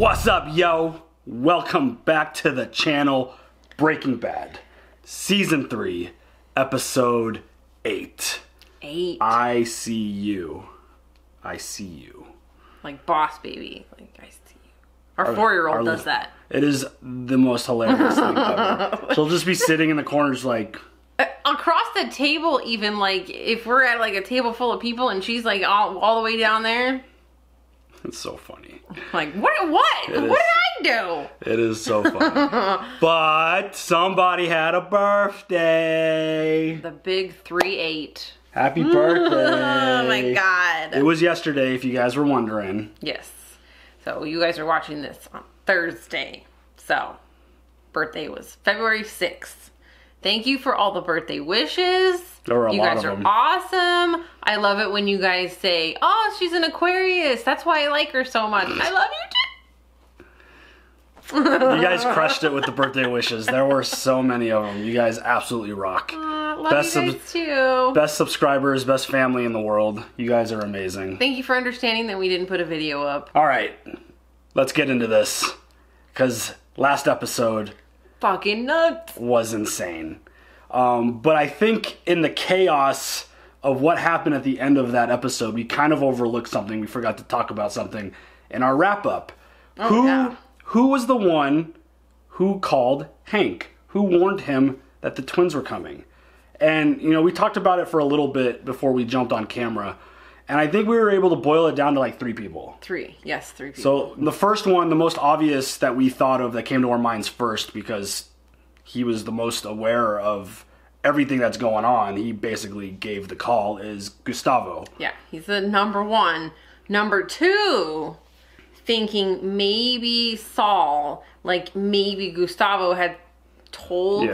What's up, yo? Welcome back to the channel. Breaking Bad, Season 3, Episode 8. I see you. I see you. Like Boss Baby. Like, I see you. Our four-year-old does that. It is the most hilarious thing ever. She'll just be sitting in the corners like... Across the table even, like, if we're at like a table full of people and she's like all the way down there... It's so funny. Like, what did I do? It is so funny. But somebody had a birthday. The big 3-8. Happy birthday. Oh my God. It was yesterday, if you guys were wondering. Yes. So you guys are watching this on Thursday. So birthday was February 6th. Thank you for all the birthday wishes. There were a lot of them. You guys are awesome. I love it when you guys say, oh, she's an Aquarius. That's why I like her so much. I love you too. You guys crushed it with the birthday wishes. There were so many of them. You guys absolutely rock. Love you guys too. Best subscribers, best family in the world. You guys are amazing. Thank you for understanding that we didn't put a video up. All right, let's get into this. Because last episode... Fucking nuts. Was insane. But I think in the chaos of what happened at the end of that episode, we kind of overlooked something. We forgot to talk about something in our wrap-up. Oh, who was the one who called Hank? Who warned him that the twins were coming? And, you know, we talked about it for a little bit before we jumped on camera. And I think we were able to boil it down to like three people. Three people. So the first one, the most obvious that we thought of that came to our minds first because... He was the most aware of everything that's going on. He basically gave the call is Gustavo. Yeah, he's the number one. Number two, thinking maybe Saul, like maybe Gustavo had told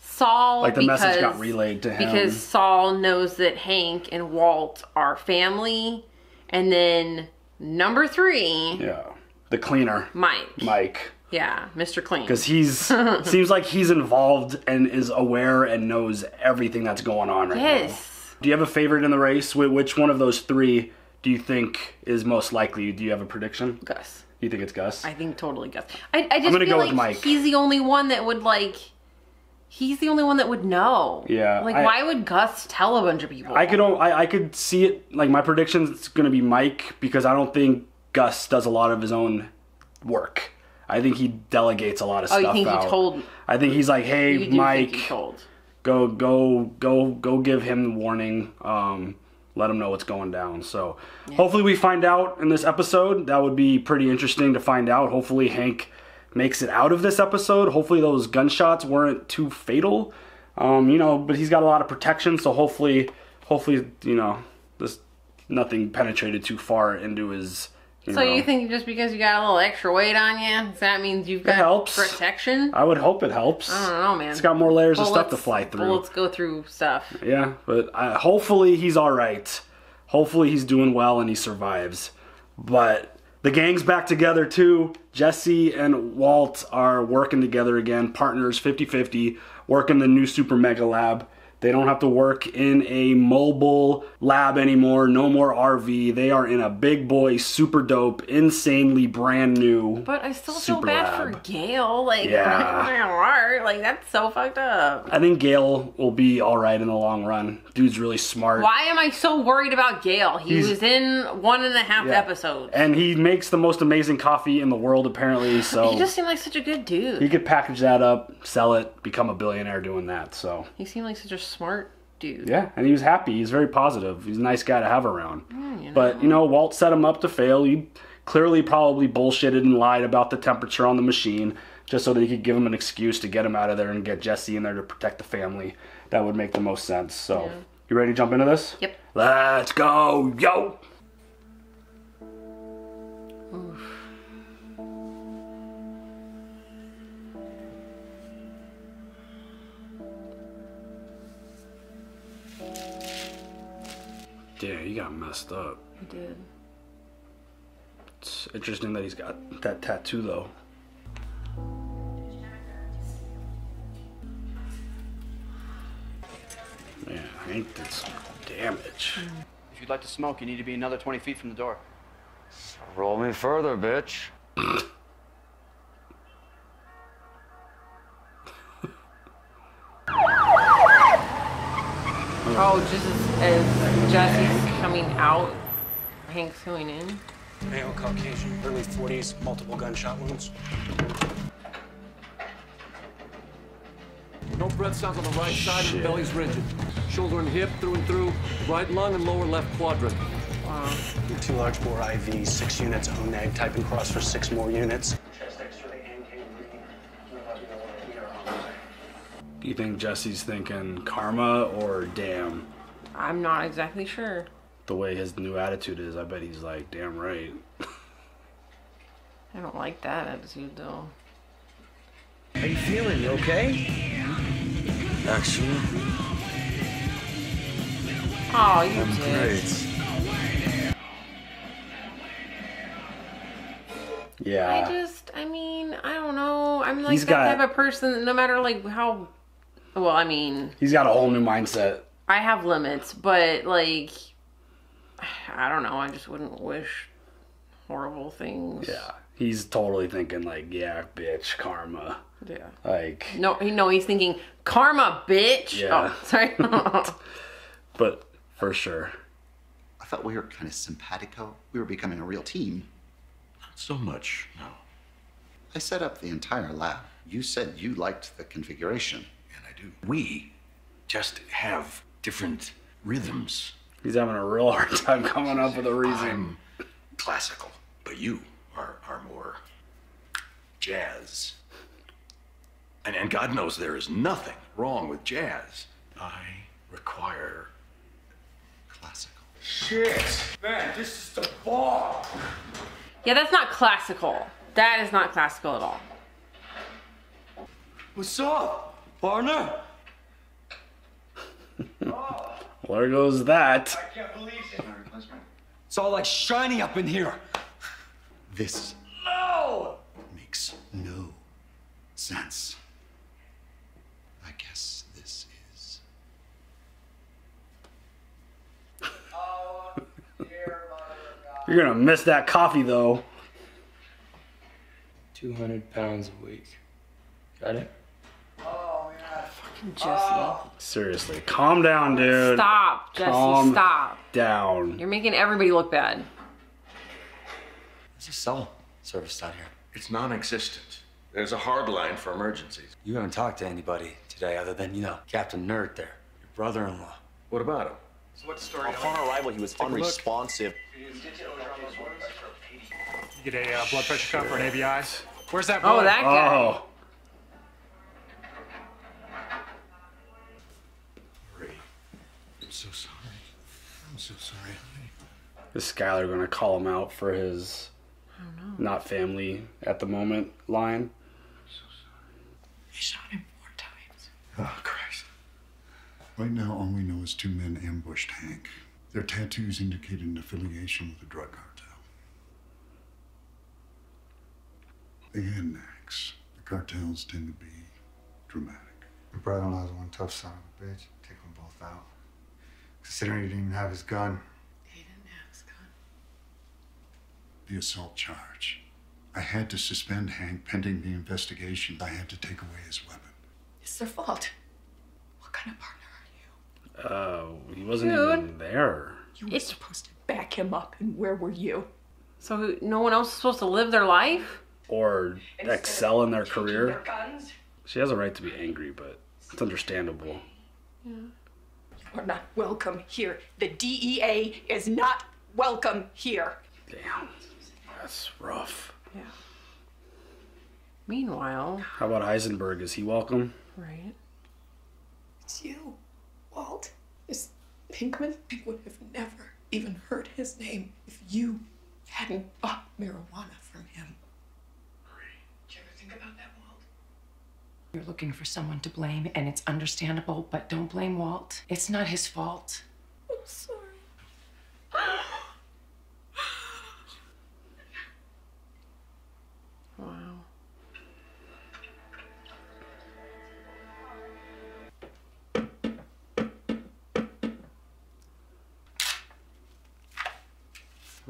Saul. Like the message got relayed to him. Because Saul knows that Hank and Walt are family. And then number three. Yeah, the cleaner. Mike. Yeah, Mr. Clean. Because he's seems like he's involved and is aware and knows everything that's going on right now. Do you have a favorite in the race? Which one of those three do you think is most likely? Do you have a prediction? Gus. You think it's Gus? I think totally Gus. I'm gonna go with Mike. He's the only one that would like. He's the only one that would know. Yeah. Like, why would Gus tell a bunch of people? I could see it. Like, my prediction's gonna be Mike because I don't think Gus does a lot of his own work. I think he delegates a lot of stuff out. Oh, you think he told? I think he's like, hey, Mike, go give him the warning. Let him know what's going down. So hopefully we find out in this episode. That would be pretty interesting to find out. Hopefully Hank makes it out of this episode. Hopefully those gunshots weren't too fatal. You know, but he's got a lot of protection. So hopefully, you know, nothing penetrated too far into his... You think just because you got a little extra weight on you, that means you've got protection? I would hope it helps. I don't know, man. It's got more layers of stuff to fly through. Bullets go through stuff. Yeah, but hopefully he's all right. Hopefully he's doing well and he survives. But the gang's back together too. Jesse and Walt are working together again, partners 50-50, working the new super mega lab. They don't have to work in a mobile lab anymore, no more RV. They are in a big boy, super dope, insanely brand new. But I still feel bad for Gale. Like, like, that's so fucked up. I think Gale will be all right in the long run. Dude's really smart. Why am I so worried about Gale? He was in 1.5 episodes. And he makes the most amazing coffee in the world, apparently. So he just seemed like such a good dude. He could package that up, sell it, become a billionaire doing that. So he seemed like such a smart dude. Yeah, and he was happy. He's very positive. He's a nice guy to have around. You know. But, you know, Walt set him up to fail. He clearly probably bullshitted and lied about the temperature on the machine just so that he could give him an excuse to get him out of there and get Jesse in there to protect the family. That would make the most sense. So, you ready to jump into this? Yep. Let's go, yo! Oof. Yeah, he got messed up. He did. It's interesting that he's got that tattoo, though. Yeah, Hank did some damage. If you'd like to smoke, you need to be another 20 feet from the door. Roll me further, bitch. Oh, just as Jesse's coming out, Hank's going in. Male, Caucasian, early 40s, multiple gunshot wounds. No breath sounds on the right side and belly's rigid. Shoulder and hip, through and through, right lung and lower left quadrant. Wow. 2 large bore IVs, 6 units, ONAG, type and cross for 6 more units. Do you think Jesse's thinking karma or damn? I'm not exactly sure. The way his new attitude is, I bet he's like, damn right. I don't like that attitude though. How you feeling? You okay? Actually. Oh, you did. Great. Yeah. I mean, I don't know. I'm like that type of person that no matter like how, well, I mean. He's got a whole new mindset. I have limits, but like, I don't know. I just wouldn't wish horrible things. Yeah, he's totally thinking like, yeah, bitch, karma. Yeah. Like. No, he's thinking karma, bitch. Yeah. Oh, sorry. But for sure. I thought we were kind of simpatico. We were becoming a real team. Not so much, no. I set up the entire lab. You said you liked the configuration. And I do. We just have different rhythms. He's having a real hard time coming up with a reason. I'm classical, but you are more jazz. And God knows there is nothing wrong with jazz. I require classical. Shit, man, this is the ball. Yeah, that's not classical. That is not classical at all. What's up, partner? Oh. There goes that. I can't believe it. It's all like shiny up in here. This makes no sense. I guess this is. Oh, dear mother God. You're gonna miss that coffee though. 200 pounds a week. Got it? Jesse. Oh. Seriously, calm down, dude. Stop, Jesse, stop. Down. You're making everybody look bad. There's a cell service out here. It's non-existent. There's a hard line for emergencies. You haven't talked to anybody today other than, you know, Captain Nerd there, your brother-in-law. What about him? So what's the story? Upon arrival, he was unresponsive. You get a blood pressure cuff or an ABIs. Where's that blood? Oh, that guy. Oh. I'm so sorry. I'm so sorry. Is Skylar going to call him out for his not family at the moment line? I'm so sorry. They shot him 4 times. Oh, Christ. Right now, all we know is 2 men ambushed Hank. Their tattoos indicated an affiliation with a drug cartel. They had an axe. The cartels tend to be dramatic. Your brother-in-law's one tough son of a bitch. Take them both out. Considering he didn't even have his gun. He didn't have his gun. The assault charge. I had to suspend Hank pending the investigation. I had to take away his weapon. It's their fault. What kind of partner are you? Oh, he wasn't even there. You were supposed to back him up, and where were you? So no one else is supposed to live their life? Or excel in their career? Their guns? She has a right to be angry, but it's understandable. Yeah. We're not welcome here. The DEA is not welcome here. Damn, that's rough. Yeah. Meanwhile, how about Heisenberg? Is he welcome? Right. It's you, Walt. It's Pinkman. I would have never even heard his name if you hadn't bought marijuana from him. Marie, did you ever think about that, Walt? You're looking for someone to blame, and it's understandable, but don't blame Walt. It's not his fault. I'm sorry. Wow.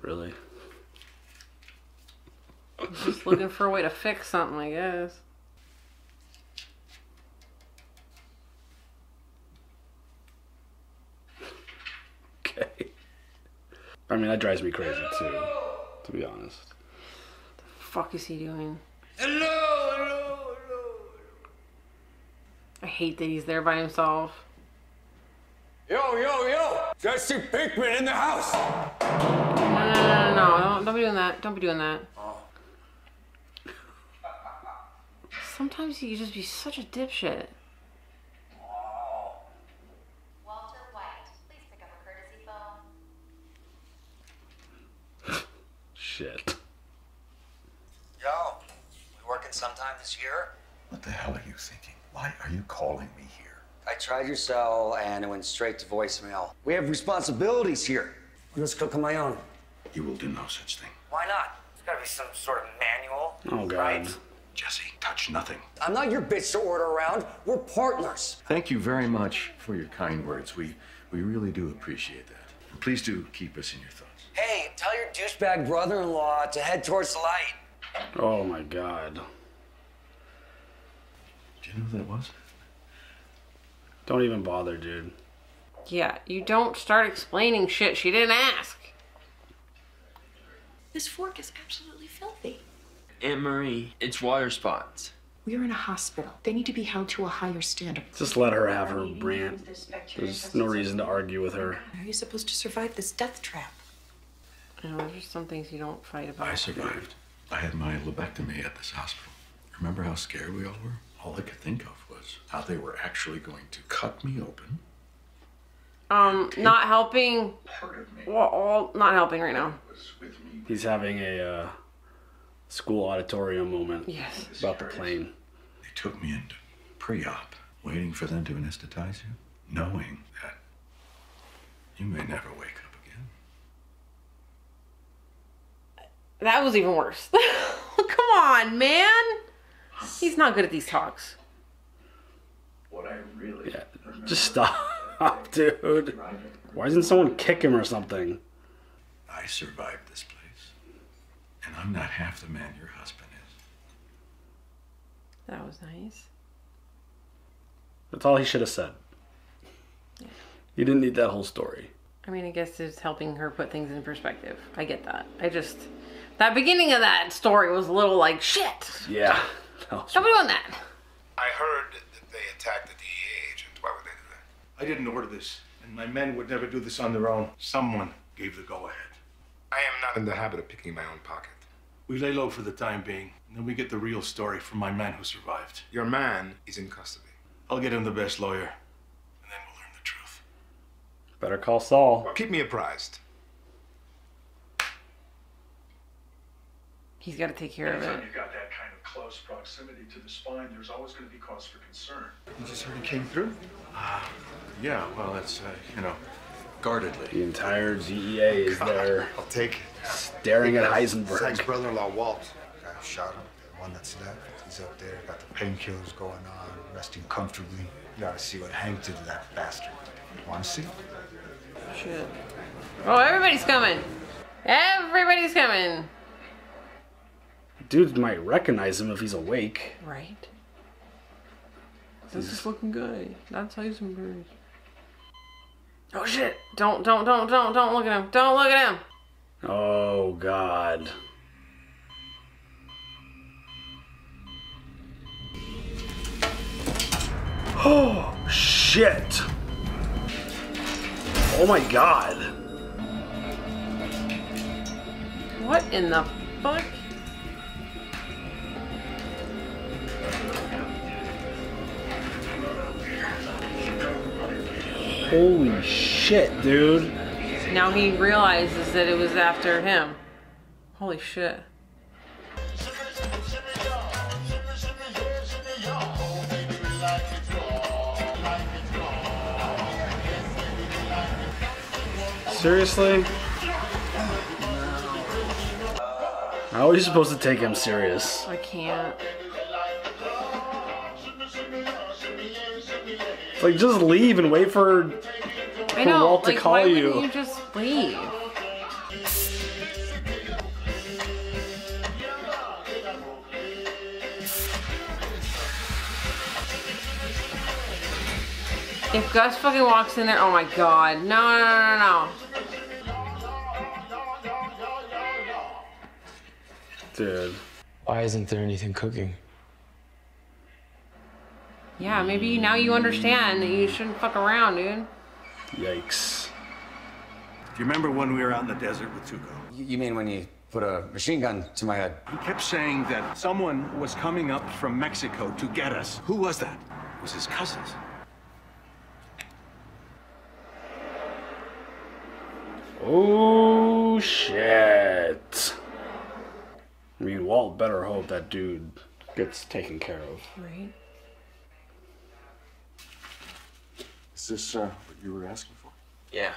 Really? I'm just looking for a way to fix something, I guess. I mean, that drives me crazy too, to be honest. The fuck is he doing? Hello, hello, hello, hello. I hate that he's there by himself. Yo, yo, yo! Jesse Pinkman in the house! No, don't be doing that. Don't be doing that. Sometimes you just be such a dipshit. Walter White, please pick up a courtesy phone. Shit. Yo, we working sometime this year? What the hell are you thinking? Why are you calling me here? I tried your cell and it went straight to voicemail. We have responsibilities here. I'm just cooking my own. You will do no such thing. Why not? There's gotta be some sort of manual. Oh, God. Right? Jesse, touch nothing. I'm not your bitch to order around. We're partners. Thank you very much for your kind words. We really do appreciate that. And please do keep us in your thoughts. Hey, tell your douchebag brother-in-law to head towards the light. Oh my God. Do you know who that was? Don't even bother, dude. Yeah, you don't start explaining shit she didn't ask. This fork is absolutely filthy. Aunt Marie, it's water spots. We're in a hospital. They need to be held to a higher standard. Just let her have her rant. There's no reason to argue with her. How are you supposed to survive this death trap? You know, there's some things you don't fight about. I survived. I had my lobectomy at this hospital. Remember how scared we all were? All I could think of was how they were actually going to cut me open. Not helping. Part of me. Well, all not helping right now. He's having a, school auditorium moment. Yes. About the plane. They took me into pre-op, waiting for them to anesthetize you, knowing that you may never wake up again. That was even worse. Come on, man. He's not good at these talks. What I really just stop, dude. Why doesn't someone kick him or something? I survived this place. And I'm not half the man your husband is. That was nice. That's all he should have said. Yeah. You didn't need that whole story. I mean, I guess it's helping her put things in perspective. I get that. I just... That beginning of that story was a little like, shit! Yeah. Don't be doing that. I heard that they attacked the DEA agent. Why would they do that? I didn't order this, and my men would never do this on their own. Someone gave the go-ahead. I am not in the habit of picking my own pocket. We lay low for the time being, and then we get the real story from my man who survived. Your man is in custody. I'll get him the best lawyer, and then we'll learn the truth. Better call Saul. Well, keep me apprised. He's got to take care of it. Anytime you've got that kind of close proximity to the spine, there's always going to be cause for concern. You just heard he came through? Yeah, well, it's, you know... Guardedly. The entire DEA is there. I'll take it. Staring at Heisenberg. It's Hank's brother-in-law, Walt. The guy who shot him, the one that's left. He's up there, got the painkillers going on, resting comfortably. You gotta see what Hank did to that bastard. You wanna see? Shit. Oh, everybody's coming. Everybody's coming. Dude might recognize him if he's awake. Right. This is looking good. That's Heisenberg. Oh shit! Don't look at him! Don't look at him! Oh God! Oh shit! Oh my God! What in the fuck? Holy shit, dude. Now he realizes that it was after him. Holy shit. Seriously? How are you supposed to take him serious? I can't. Like, just leave and wait for Walt to call you. Why wouldn't you just leave? If Gus fucking walks in there, oh my God. No, no, no, no, no. dead. Why isn't there anything cooking? Yeah, maybe now you understand that you shouldn't fuck around, dude. Yikes. Do you remember when we were out in the desert with Tuco? You mean when you put a machine gun to my head? He kept saying that someone was coming up from Mexico to get us. Who was that? It was his cousins. Oh, shit. I mean, Walt better hope that dude gets taken care of. Right. Is this what you were asking for? Yeah.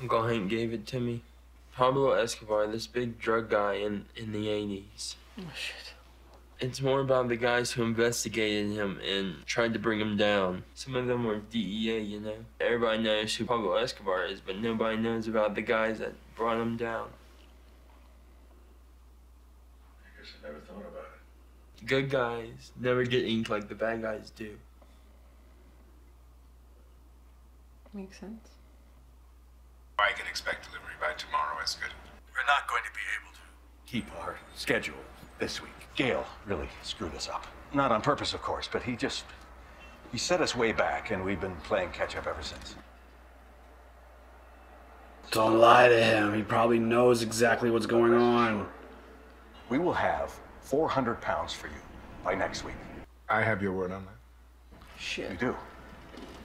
Uncle Hank gave it to me. Pablo Escobar, this big drug guy in the 80s. Oh, shit. It's more about the guys who investigated him and tried to bring him down. Some of them were DEA, you know? Everybody knows who Pablo Escobar is, but nobody knows about the guys that brought him down. I guess I never thought about it. Good guys never get inked like the bad guys do. Makes sense. I can expect delivery by tomorrow as good. We're not going to be able to keep our schedule this week. Gale really screwed us up. Not on purpose, of course, but he set us way back, and we've been playing catch-up ever since. Don't lie to him. He probably knows exactly what's going on. We will have 400 pounds for you by next week. I have your word on that. Shit. You do.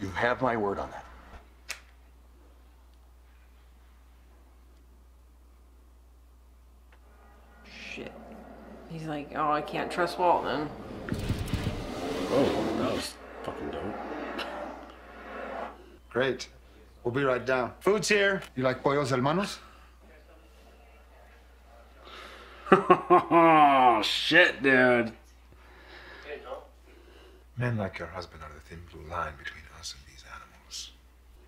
You have my word on that. Shit. He's like, oh, I can't trust Walt then. Oh, that was fucking dope. Great. We'll be right down. Food's here. You like Pollos Hermanos? Oh, shit, dude. Men like your husband are the thin blue line between us and these animals.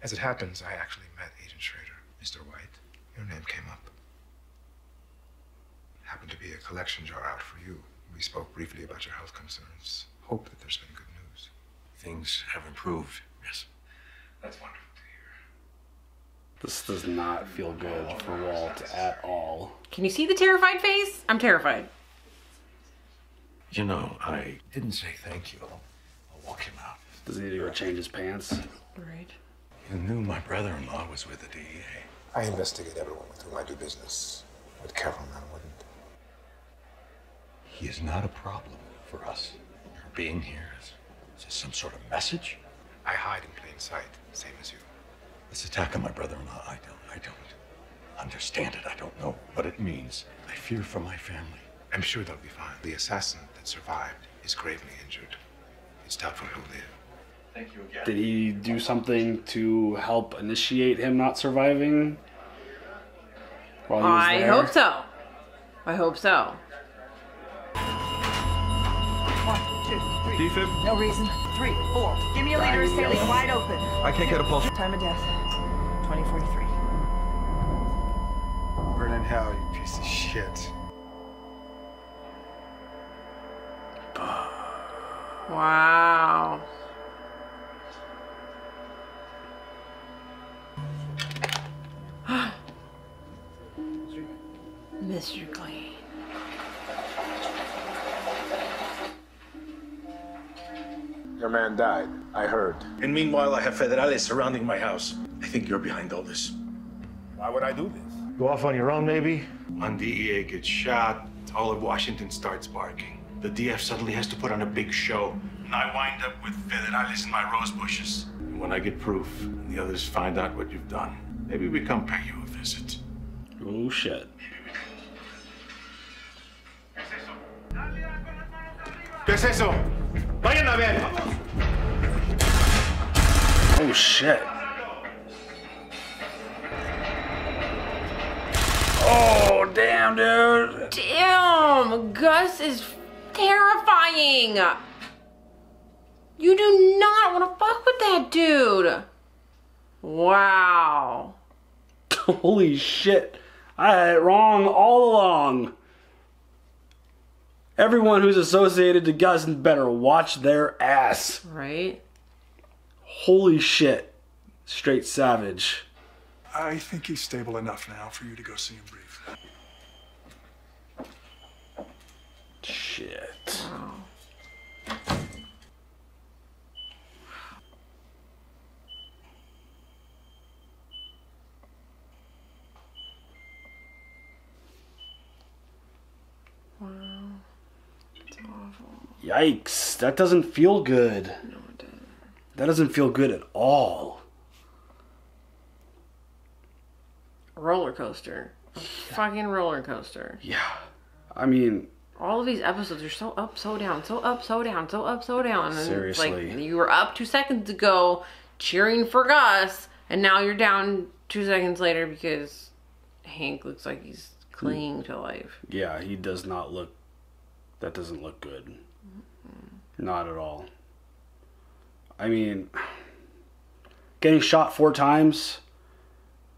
As it happens, I actually met Agent Schrader. Mr. White, your name came up. It happened to be a collection jar out for you. We spoke briefly about your health concerns. Hope that there's been good news. Things have improved, yes. That's wonderful to hear. This does not feel good for Walt at all. Can you see the terrified face? I'm terrified. You know, I didn't say thank you. Walk him out. Does he ever change his pants? Right. You knew my brother-in-law was with the DEA. I investigate everyone with whom I do business. But Cavalman wouldn't. He is not a problem for us. Your being here is this some sort of message? I hide in plain sight, same as you. This attack on my brother-in-law, I don't understand it. I don't know what it means. I fear for my family. I'm sure they'll be fine. The assassin that survived is gravely injured. It's doubtful he'll live. Thank you again. Did he do something to help initiate him not surviving? While he was there? I hope so. I hope so. 1, 2, 3. Defib. No reason. 3, 4. Give me a leader is sailing wide open. I can't get a pulse. Time of death. 2043. Burn in hell, you piece of shit. Wow. Mr. Clean. Your man died, I heard. And meanwhile, I have Federales surrounding my house. I think you're behind all this. Why would I do this? Go off on your own, maybe? One DEA gets shot, all of Washington starts barking. The DF suddenly has to put on a big show, and I wind up with Federales in my rose bushes. And when I get proof, and the others find out what you've done, maybe we come pay you a visit. Oh, shit. ¿Qué es eso? Vayan a ver. Oh, shit. Oh, damn, dude. Damn, Gus is terrifying. You do not want to fuck with that dude. Wow. Holy shit. I had it wrong all along. Everyone who's associated to Gus better watch their ass. Right? Holy shit. Straight savage. I think he's stable enough now for you to go see him breathe. Shit. Wow. That's awful. Yikes. That doesn't feel good. No, it doesn't. That doesn't feel good at all. Roller coaster. Yeah. Fucking roller coaster. Yeah. I mean, all of these episodes are so up, so down, so up, so down, so up, so down. And seriously. Like, you were up 2 seconds ago cheering for Gus, and now you're down 2 seconds later because Hank looks like he's clinging to life. Yeah, he does not look... That doesn't look good. Mm-hmm. Not at all. I mean, getting shot 4 times...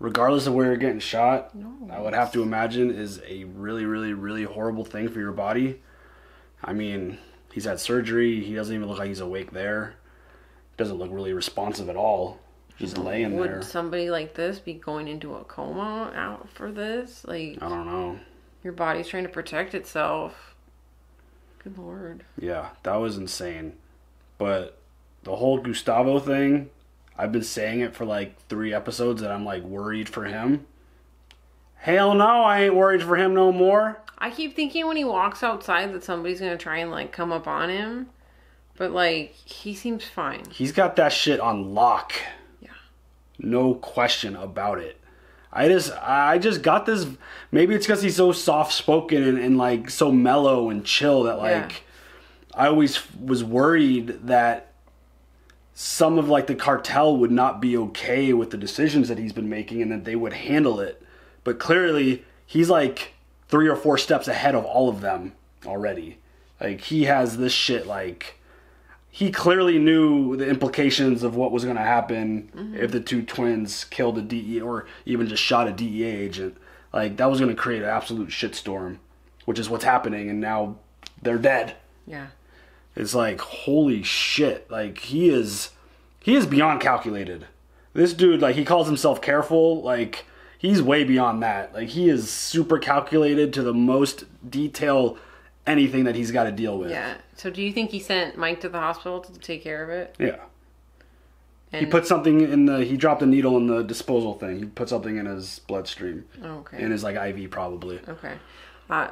Regardless of where you're getting shot, no. I would have to imagine is a really, really, really horrible thing for your body. I mean, he's had surgery. He doesn't even look like he's awake there. Doesn't look really responsive at all. He's laying there. Would somebody like this be going into a coma out for this? Like, I don't know. Your body's trying to protect itself. Good Lord. Yeah, that was insane. But the whole Gustavo thing... I've been saying it for like 3 episodes that I'm like worried for him. Hell no, I ain't worried for him no more. I keep thinking when he walks outside that somebody's going to try and like come up on him. But like, he seems fine. He's got that shit on lock. Yeah. No question about it. I just got this. Maybe it's because he's so soft spoken and like so mellow and chill that like, yeah. I always was worried that some of like the cartel would not be okay with the decisions that he's been making and that they would handle it. But clearly he's like 3 or 4 steps ahead of all of them already. Like he has this shit, like he clearly knew the implications of what was going to happen if the 2 twins killed a DEA or even just shot a DEA agent. Like that was going to create an absolute shitstorm, which is what's happening. And now they're dead. Yeah. It's like, holy shit. Like, he is beyond calculated. This dude, like, he calls himself careful. Like, he's way beyond that. Like, he is super calculated to the most detail, anything that he's got to deal with. Yeah. So do you think he sent Mike to the hospital to take care of it? Yeah. And he put something in the... He dropped a needle in the disposal thing. He put something in his bloodstream. Okay. In his, like, IV, probably. Okay.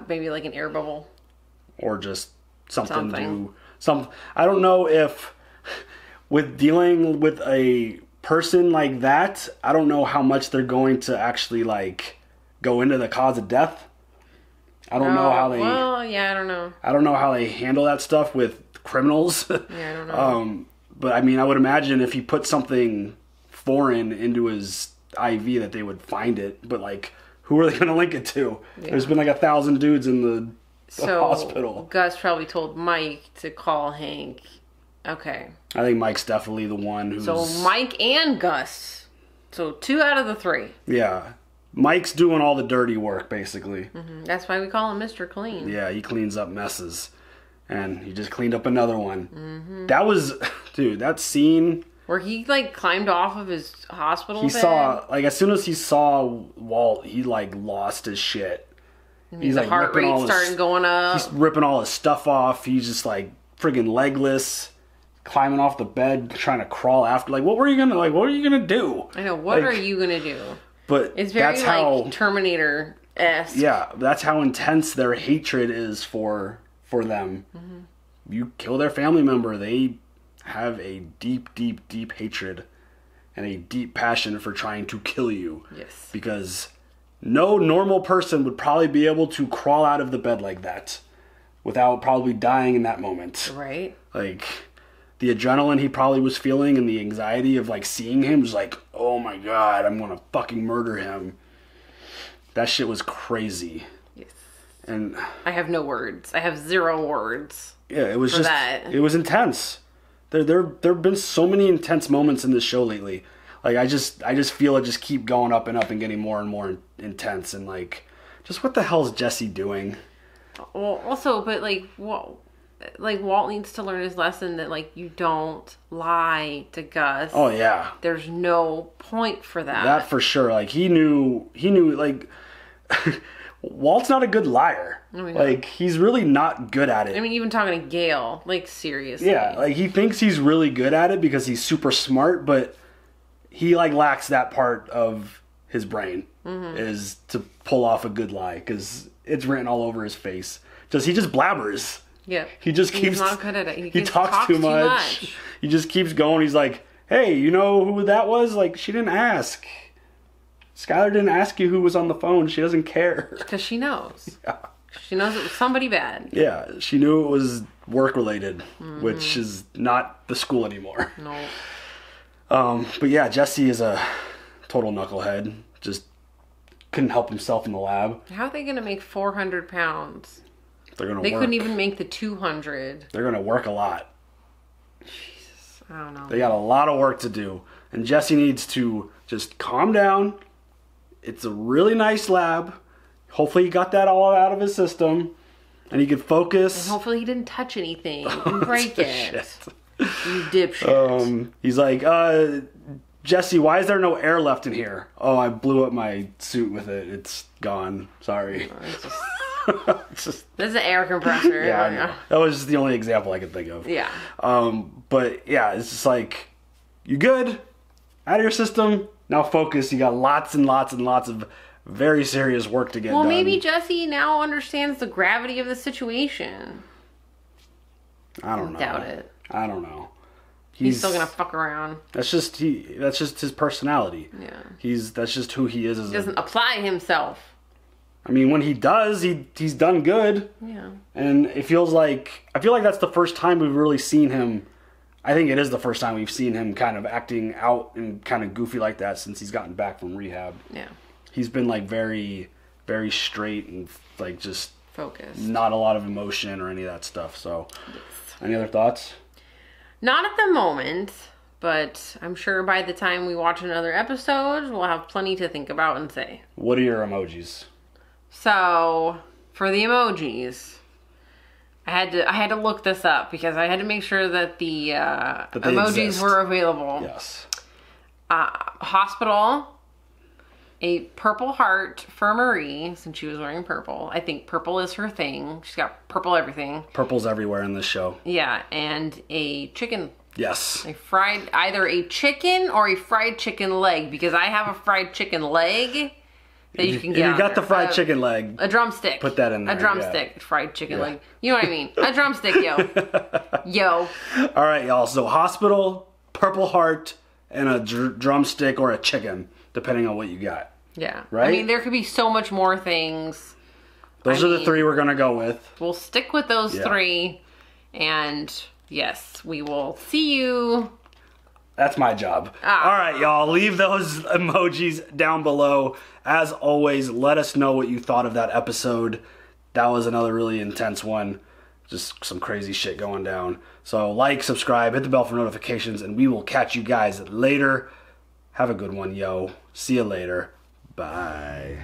Maybe, like, an air bubble? Or just something. To... I don't know if with dealing with a person like that, I don't know how much they're going to actually like go into the cause of death. I don't know how they... Well, yeah, I don't know. I don't know how they handle that stuff with criminals. Yeah, I don't know. But I mean, I would imagine if he put something foreign into his IV that they would find it. But like, who are they going to link it to? Yeah. There's been like 1,000 dudes in the hospital. Gus probably told Mike to call Hank. Okay. I think Mike's definitely the one who's... So Mike and Gus. So 2 out of the 3. Yeah. Mike's doing all the dirty work, basically. Mm-hmm. That's why we call him Mr. Clean. Yeah, he cleans up messes. And he just cleaned up another one. Mm-hmm. That was... Dude, that scene... Where he, like, climbed off of his hospital bed. He saw... Like, as soon as he saw Walt, he, like, lost his shit. He's like heart rate starting going up. He's ripping all his stuff off. He's just like friggin' legless, climbing off the bed, trying to crawl after. Like, what are you gonna do? I know. What are you gonna do? But it's very like Terminator-esque. Yeah, that's how intense their hatred is for them. Mm-hmm. You kill their family member, they have a deep, deep, deep hatred and a deep passion for trying to kill you. Yes, because no normal person would probably be able to crawl out of the bed like that without probably dying in that moment. Right. Like, the adrenaline he probably was feeling and the anxiety of, like, seeing him was like, oh my God, I'm gonna fucking murder him. That shit was crazy. Yes. And... I have no words. I have 0 words. Yeah, it was just... That. It was intense. There have been so many intense moments in this show lately. Like, I just feel it just keep going up and up and getting more and more intense. And, like, just what the hell is Jesse doing? Well, also, but, like, Walt needs to learn his lesson that, like, you don't lie to Gus. Oh, yeah. There's no point for that. That for sure. Like, he knew, like, Walt's not a good liar. Oh my God. Like, he's really not good at it. I mean, even talking to Gale, like, seriously. Yeah, like, he thinks he's really good at it because he's super smart, but he, like, lacks that part of his brain, is to pull off a good lie, because it's written all over his face. He just blabbers. Yeah. He just keeps... He's not good at it. He talks too much. He just keeps going. He's like, hey, you know who that was? Like, she didn't ask. Skylar didn't ask you who was on the phone. She doesn't care. Because she knows. Yeah. She knows it was somebody bad. Yeah. She knew it was work-related, which is not the school anymore. No. But yeah, Jesse is a total knucklehead. Just couldn't help himself in the lab. How are they going to make 400 pounds? They're going to work. They couldn't even make the 200. They're going to work a lot. Jesus. I don't know. They got a lot of work to do. And Jesse needs to just calm down. It's a really nice lab. Hopefully he got that all out of his system. And he could focus. And hopefully he didn't touch anything and break it. You dipshit. He's like, Jesse, why is there no air left in here? Oh, I blew up my suit with it. It's gone. Sorry. Oh, it's just... This is an air compressor. Yeah, I know. That was just the only example I could think of. Yeah. But yeah, it's just like, you good? Out of your system? Now focus. You got lots and lots and lots of very serious work to get done. Well, maybe Jesse now understands the gravity of the situation. I don't know. Doubt it. I don't know. He's still gonna fuck around. That's just his personality. Yeah. That's just who he is. He doesn't apply himself. I mean, when he does, he's done good. Yeah. And it feels like... I feel like that's the first time we've really seen him... I think it is the first time we've seen him kind of acting out and kind of goofy like that since he's gotten back from rehab. Yeah. He's been, like, very, very straight and, like, just... Focused. Not a lot of emotion or any of that stuff, so... Yes. Any other thoughts? Not at the moment, but I'm sure by the time we watch another episode, we'll have plenty to think about and say. What are your emojis? So, for the emojis, I had to look this up because I had to make sure that the emojis exist. Were available. Yes. Hospital, a purple heart for Marie, since she was wearing purple. I think purple is her thing. She's got purple everything. Purple's everywhere in this show. Yeah, and a chicken. Yes. Either a chicken or a fried chicken leg, because I have a fried chicken leg. That you can get. If you got the fried chicken leg. A drumstick. Put that in there. A drumstick. Yeah. Fried chicken leg. You know what I mean. A drumstick, yo. Yo. All right, y'all. So hospital, purple heart, and a drumstick or a chicken, depending on what you got. Yeah. Right? I mean, there could be so much more things. Those are the three we're going to go with. We'll stick with those three. And, yes, we will see you. That's my job. Ah. All right, y'all. Leave those emojis down below. As always, let us know what you thought of that episode. That was another really intense one. Just some crazy shit going down. So like, subscribe, hit the bell for notifications, and we will catch you guys later. Have a good one, yo. See you later. Bye.